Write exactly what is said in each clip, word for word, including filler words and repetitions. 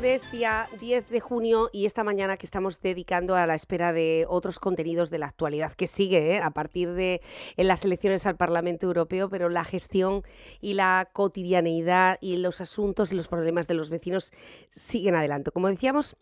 lunes, día diez de junio, y esta mañana que estamos dedicando a la espera de otros contenidos de la actualidad, que sigue ¿eh? a partir de en las elecciones al Parlamento Europeo, pero la gestión y la cotidianeidad y los asuntos y los problemas de los vecinos siguen adelante. Como decíamos,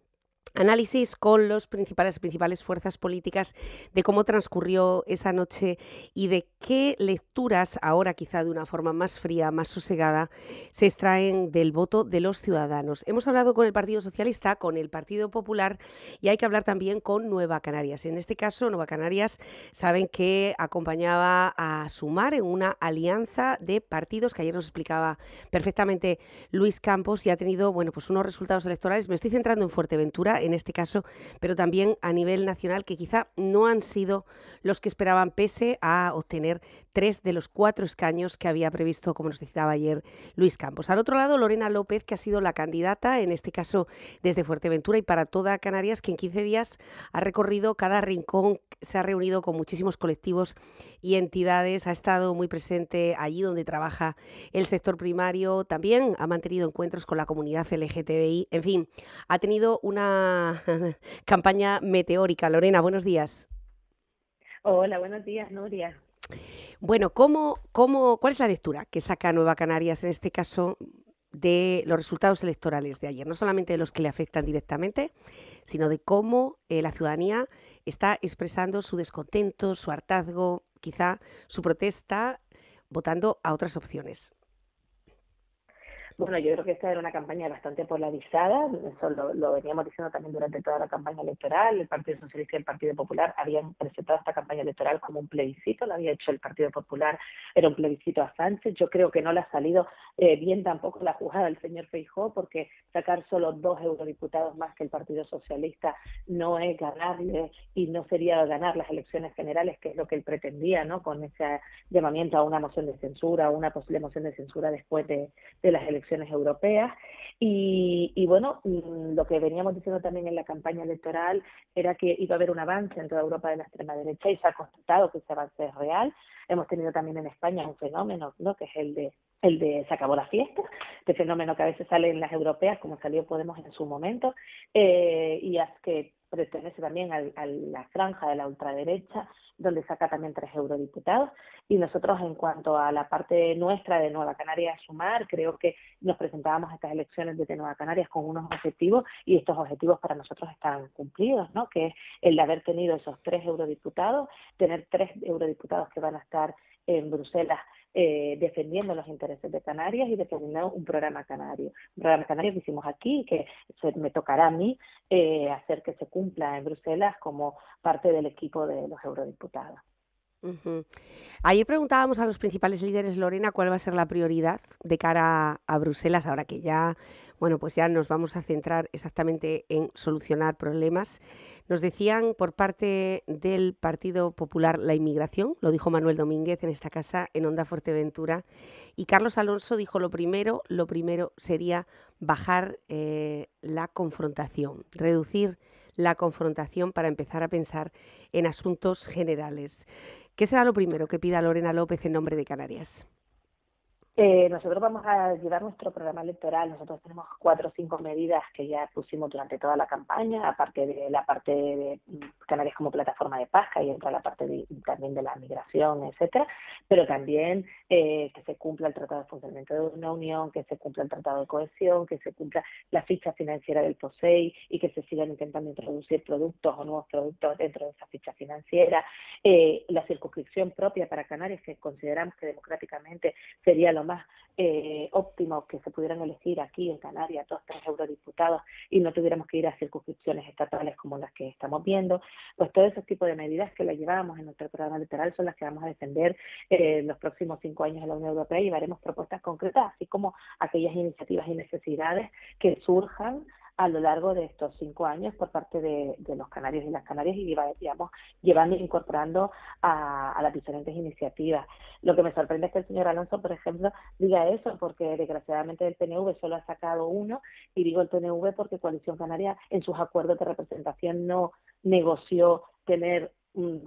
análisis con los principales, principales fuerzas políticas de cómo transcurrió esa noche y de qué lecturas, ahora quizá de una forma más fría, más sosegada, se extraen del voto de los ciudadanos. Hemos hablado con el Partido Socialista, con el Partido Popular, y hay que hablar también con Nueva Canarias. En este caso, Nueva Canarias, saben que acompañaba a Sumar en una alianza de partidos que ayer nos explicaba perfectamente Luis Campos, y ha tenido bueno, pues unos resultados electorales. Me estoy centrando en Fuerteventura, en este caso, pero también a nivel nacional, que quizá no han sido los que esperaban, pese a obtener tres de los cuatro escaños que había previsto, como nos citaba ayer Luis Campos. Al otro lado, Lorena López, que ha sido la candidata, en este caso desde Fuerteventura y para toda Canarias, que en quince días ha recorrido cada rincón, se ha reunido con muchísimos colectivos y entidades, ha estado muy presente allí donde trabaja el sector primario, también ha mantenido encuentros con la comunidad L G T B I, en fin, ha tenido una campaña meteórica. Lorena, buenos días. Hola, buenos días, Nuria. Bueno, ¿cómo, cómo, ¿cuál es la lectura que saca Nueva Canarias en este caso de los resultados electorales de ayer? No solamente de los que le afectan directamente, sino de cómo eh, la ciudadanía está expresando su descontento, su hartazgo, quizá su protesta, votando a otras opciones. Bueno, yo creo que esta era una campaña bastante polarizada, eso lo, lo veníamos diciendo también durante toda la campaña electoral. El Partido Socialista y el Partido Popular habían presentado esta campaña electoral como un plebiscito, lo había hecho el Partido Popular, era un plebiscito a Sánchez. Yo creo que no le ha salido eh, bien tampoco la jugada al señor Feijóo, porque sacar solo dos eurodiputados más que el Partido Socialista no es ganarle, y no sería ganar las elecciones generales, que es lo que él pretendía, ¿no?, con ese llamamiento a una moción de censura, una posible moción de censura después de, de las elecciones europeas. Y, y bueno, lo que veníamos diciendo también en la campaña electoral era que iba a haber un avance en toda Europa de la extrema derecha, y se ha constatado que ese avance es real. Hemos tenido también en España un fenómeno, ¿no?, que es el de el de se acabó la fiesta, este fenómeno que a veces sale en las europeas, como salió Podemos en su momento, eh, y es que pertenece también al, a la franja de la ultraderecha, donde saca también tres eurodiputados. Y nosotros, en cuanto a la parte nuestra de Nueva Canarias Sumar, creo que nos presentábamos a estas elecciones desde Nueva Canarias con unos objetivos, y estos objetivos para nosotros están cumplidos, ¿no?, que es el de haber tenido esos tres eurodiputados, tener tres eurodiputados que van a estar en Bruselas eh, defendiendo los intereses de Canarias y defendiendo un programa canario. Un programa canario que hicimos aquí, que se, me tocará a mí eh, hacer que se cumpla en Bruselas como parte del equipo de los eurodiputados. Uh-huh. Ayer preguntábamos a los principales líderes, Lorena, cuál va a ser la prioridad de cara a Bruselas, ahora que ya, bueno, pues ya nos vamos a centrar exactamente en solucionar problemas. Nos decían por parte del Partido Popular la inmigración, lo dijo Manuel Domínguez en esta casa, en Onda Fuerteventura, y Carlos Alonso dijo lo primero, lo primero sería bajar eh, la confrontación, reducir la confrontación para empezar a pensar en asuntos generales. ¿Qué será lo primero que pida Lorena López en nombre de Canarias? Eh, nosotros vamos a llevar nuestro programa electoral. Nosotros tenemos cuatro o cinco medidas que ya pusimos durante toda la campaña, aparte de la parte de Canarias como plataforma de PASCA, y entra la parte de, también de la migración, etcétera, pero también eh, que se cumpla el Tratado de Funcionamiento de una Unión, que se cumpla el Tratado de Cohesión, que se cumpla la ficha financiera del POSEI y que se sigan intentando introducir productos o nuevos productos dentro de esa ficha financiera. Eh, la circunscripción propia para Canarias, que consideramos que democráticamente sería lo más eh, óptimo, que se pudieran elegir aquí en Canarias dos, tres eurodiputados y no tuviéramos que ir a circunscripciones estatales como las que estamos viendo. Pues todos esos tipos de medidas que las llevábamos en nuestro programa electoral son las que vamos a defender eh, los próximos cinco años en la Unión Europea, y haremos propuestas concretas, así como aquellas iniciativas y necesidades que surjan a lo largo de estos cinco años por parte de, de los canarios y las canarias, y digamos, llevando e incorporando a, a las diferentes iniciativas. Lo que me sorprende es que el señor Alonso, por ejemplo, diga eso, porque desgraciadamente el P N V solo ha sacado uno, y digo el P N V porque Coalición Canaria en sus acuerdos de representación no negoció tener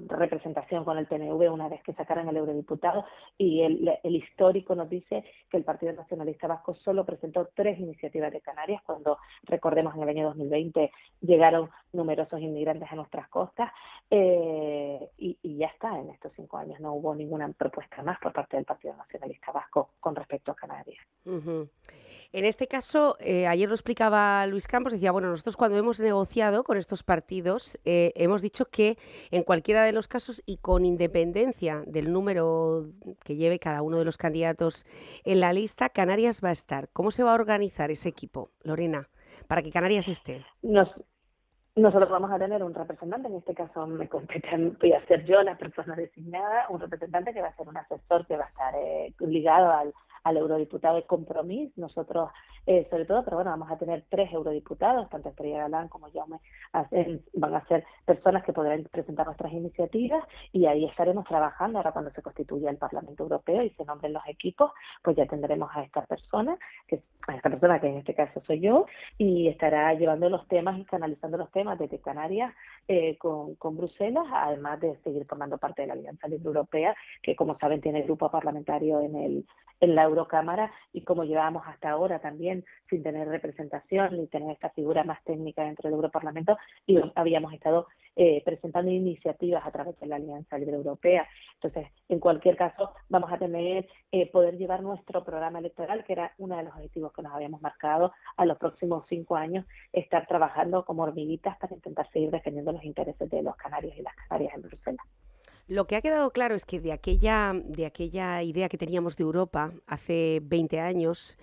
representación con el P N V una vez que sacaran el eurodiputado, y el, el histórico nos dice que el Partido Nacionalista Vasco solo presentó tres iniciativas de Canarias, cuando recordemos en el año dos mil veinte llegaron numerosos inmigrantes a nuestras costas, eh, y, y ya está. En estos cinco años no hubo ninguna propuesta más por parte del Partido Nacionalista Vasco con respecto a Canarias. Uh-huh. En este caso, eh, ayer lo explicaba Luis Campos, decía, bueno, nosotros cuando hemos negociado con estos partidos eh, hemos dicho que en cualquier cualquiera de los casos y con independencia del número que lleve cada uno de los candidatos en la lista, Canarias va a estar. ¿Cómo se va a organizar ese equipo, Lorena, para que Canarias esté? Nos, nosotros vamos a tener un representante, en este caso me compete, voy a ser yo la persona designada, un representante que va a ser un asesor que va a estar eh, ligado al... al eurodiputado de Compromís, nosotros eh, sobre todo, pero bueno, vamos a tener tres eurodiputados, tanto Estrella Galán como Jaume, van a ser personas que podrán presentar nuestras iniciativas, y ahí estaremos trabajando. Ahora, cuando se constituya el Parlamento Europeo y se nombren los equipos, pues ya tendremos a esta persona, que a esta persona que en este caso soy yo, y estará llevando los temas y canalizando los temas desde Canarias eh, con, con Bruselas, además de seguir formando parte de la Alianza Libre Europea, que como saben tiene grupo parlamentario en el en la Eurocámara, y como llevábamos hasta ahora también sin tener representación ni tener esta figura más técnica dentro del Europarlamento, y habíamos estado eh, presentando iniciativas a través de la Alianza Libre Europea. Entonces, en cualquier caso, vamos a tener eh, poder llevar nuestro programa electoral, que era uno de los objetivos que nos habíamos marcado a los próximos cinco años, estar trabajando como hormiguitas para intentar seguir defendiendo los intereses de los canarios y las canarias en Bruselas. Lo que ha quedado claro es que de aquella, de aquella idea que teníamos de Europa hace veinte años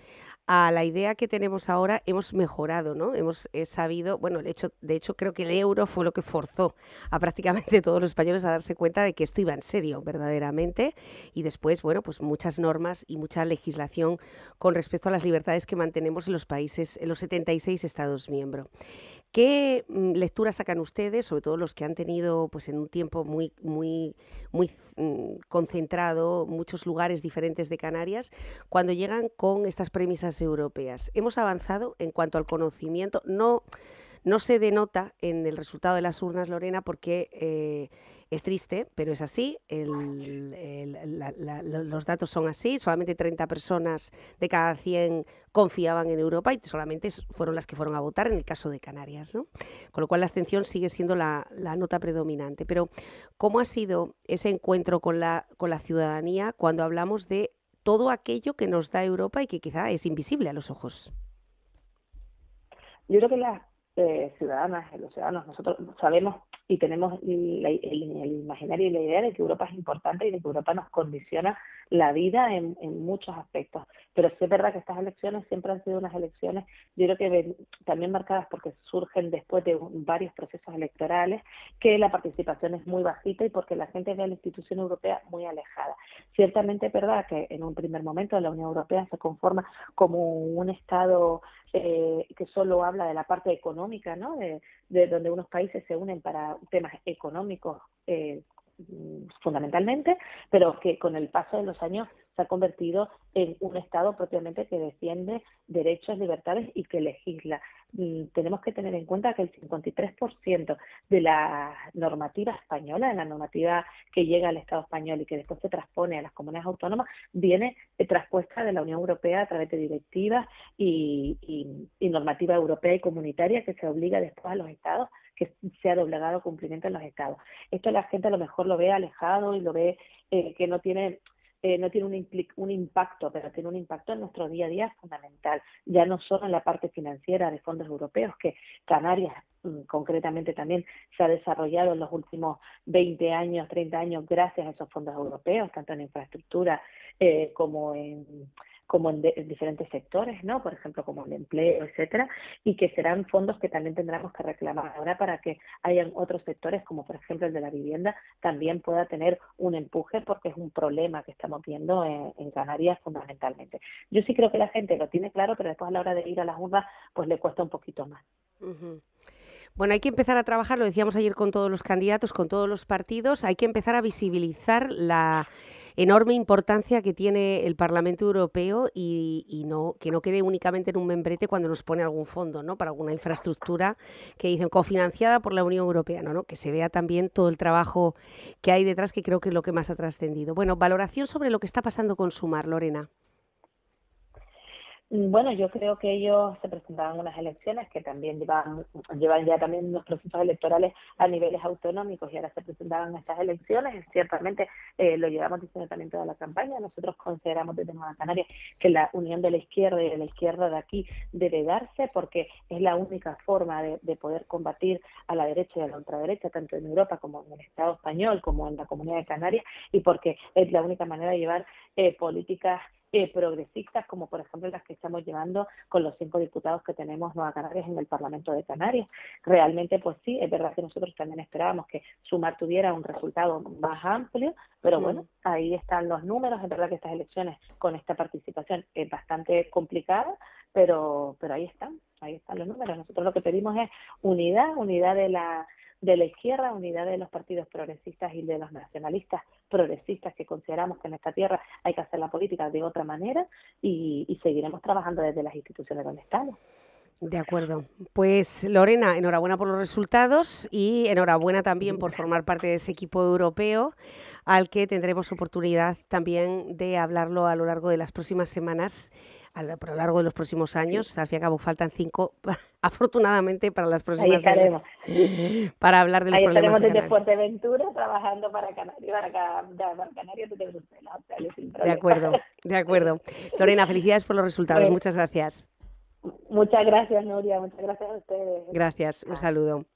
a la idea que tenemos ahora hemos mejorado, ¿no? Hemos eh, sabido, bueno, el hecho, de hecho creo que el euro fue lo que forzó a prácticamente todos los españoles a darse cuenta de que esto iba en serio, verdaderamente, y después, bueno, pues muchas normas y mucha legislación con respecto a las libertades que mantenemos en los países, en los setenta y seis Estados miembros. ¿Qué mm, lectura sacan ustedes, sobre todo los que han tenido, pues, en un tiempo muy, muy muy mm, concentrado, muchos lugares diferentes de Canarias, cuando llegan con estas premisas europeas? ¿Hemos avanzado en cuanto al conocimiento? No, no se denota en el resultado de las urnas, Lorena, porque eh, es triste, pero es así, el, el, la, la, los datos son así, solamente treinta personas de cada cien confiaban en Europa y solamente fueron las que fueron a votar en el caso de Canarias, ¿no? Con lo cual la abstención sigue siendo la, la nota predominante. Pero ¿cómo ha sido ese encuentro con la, con la ciudadanía cuando hablamos de todo aquello que nos da Europa y que quizá es invisible a los ojos? Yo creo que la Eh, ciudadanas, los ciudadanos, nosotros sabemos y tenemos la, el, el imaginario y la idea de que Europa es importante y de que Europa nos condiciona la vida en, en muchos aspectos, pero sí es verdad que estas elecciones siempre han sido unas elecciones, yo creo que ven, también marcadas porque surgen después de un, varios procesos electorales, que la participación es muy bajita y porque la gente ve a la institución europea muy alejada. Ciertamente es verdad que en un primer momento la Unión Europea se conforma como un Estado eh, que solo habla de la parte económica, ¿no? De, de donde unos países se unen para temas económicos eh, fundamentalmente, pero que con el paso de los años se ha convertido en un Estado propiamente que defiende derechos, libertades y que legisla. Y tenemos que tener en cuenta que el cincuenta y tres por ciento de la normativa española, de la normativa que llega al Estado español y que después se transpone a las comunidades autónomas, viene traspuesta de la Unión Europea a través de directivas y, y, y normativa europea y comunitaria que se obliga después a los Estados, que sea de obligado cumplimiento en los Estados. Esto la gente a lo mejor lo ve alejado y lo ve eh, que no tiene... Eh, no tiene un, impli- un impacto, pero tiene un impacto en nuestro día a día fundamental, ya no solo en la parte financiera de fondos europeos, que Canarias mm, concretamente también se ha desarrollado en los últimos veinte años, treinta años, gracias a esos fondos europeos, tanto en infraestructura eh, como en... como en, de, en diferentes sectores, ¿no? Por ejemplo, como el empleo, etcétera, y que serán fondos que también tendremos que reclamar ahora para que hayan otros sectores, como por ejemplo el de la vivienda, también pueda tener un empuje, porque es un problema que estamos viendo en, en Canarias fundamentalmente. Yo sí creo que la gente lo tiene claro, pero después a la hora de ir a las urnas, pues le cuesta un poquito más. Uh-huh. Bueno, hay que empezar a trabajar, lo decíamos ayer, con todos los candidatos, con todos los partidos, hay que empezar a visibilizar la, enorme importancia que tiene el Parlamento Europeo y, y no que no quede únicamente en un membrete cuando nos pone algún fondo, ¿no?, para alguna infraestructura que dicen cofinanciada por la Unión Europea, ¿no? ¿no? Que se vea también todo el trabajo que hay detrás, que creo que es lo que más ha trascendido. Bueno, valoración sobre lo que está pasando con Sumar, Lorena. Bueno, yo creo que ellos se presentaban unas elecciones que también llevan, llevan ya también unos procesos electorales a niveles autonómicos, y ahora se presentaban estas elecciones. Ciertamente eh, lo llevamos diciendo también toda la campaña. Nosotros consideramos desde Nueva Canarias que la unión de la izquierda y de la izquierda de aquí debe darse, porque es la única forma de, de poder combatir a la derecha y a la ultraderecha, tanto en Europa como en el Estado español, como en la Comunidad de Canarias, y porque es la única manera de llevar eh, políticas Eh, progresistas, como por ejemplo las que estamos llevando con los cinco diputados que tenemos Nueva Canarias en el Parlamento de Canarias. Realmente, pues sí, es verdad que nosotros también esperábamos que Sumar tuviera un resultado más amplio, pero bueno, ahí están los números. Es verdad que estas elecciones con esta participación es bastante complicada, pero, pero ahí están, ahí están los números. Nosotros lo que pedimos es unidad, unidad de la... de la izquierda, unidad de los partidos progresistas y de los nacionalistas progresistas, que consideramos que en esta tierra hay que hacer la política de otra manera, y, y seguiremos trabajando desde las instituciones donde estamos. De acuerdo. Pues Lorena, enhorabuena por los resultados y enhorabuena también por formar parte de ese equipo europeo al que tendremos oportunidad también de hablarlo a lo largo de las próximas semanas, a lo largo de los próximos años. Al fin y al cabo faltan cinco, afortunadamente, para las próximas semanas, para hablar de los Ahí problemas de Canarias. Ahí estaremos desde Fuerteventura trabajando para Canarias, para Canarias desde Bruselas. De acuerdo, de acuerdo. Lorena, felicidades por los resultados. Pues, muchas gracias. Muchas gracias, Nuria. Muchas gracias a ustedes. Gracias. Un saludo.